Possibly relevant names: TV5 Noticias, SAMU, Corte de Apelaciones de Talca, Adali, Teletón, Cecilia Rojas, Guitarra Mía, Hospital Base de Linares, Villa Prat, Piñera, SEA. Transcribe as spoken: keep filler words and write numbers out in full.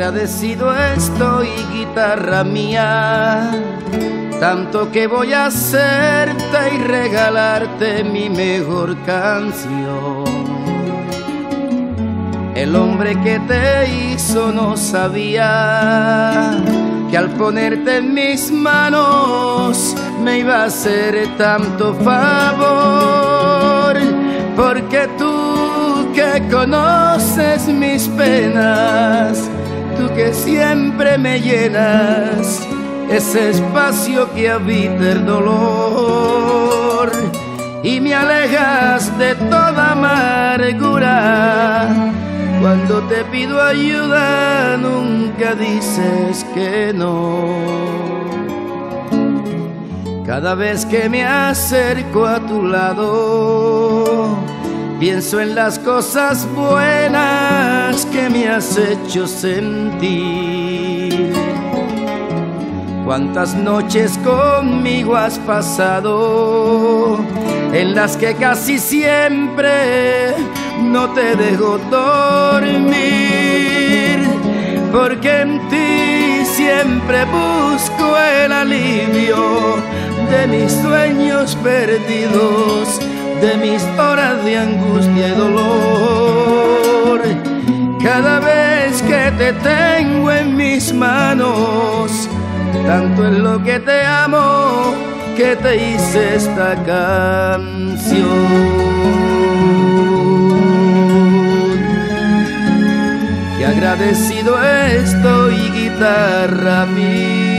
Agradecido estoy, guitarra mía, tanto que voy a hacerte y regalarte mi mejor canción. El hombre que te hizo no sabía que al ponerte en mis manos me iba a hacer tanto favor, porque tú que conoces mis penas, tú que siempre me llenas ese espacio que habita el dolor, y me alejas de toda amargura. Cuando te pido ayuda nunca dices que no. Cada vez que me acerco a tu lado pienso en las cosas buenas que me has hecho sentir. Cuántas noches conmigo has pasado, en las que casi siempre no te dejo dormir, porque en ti siempre busco el alivio de mis sueños perdidos, de mis horas de angustia y dolor. Cada vez que te tengo en mis manos, tanto es lo que te amo, que te hice esta canción. Y agradecido estoy, guitarra mía.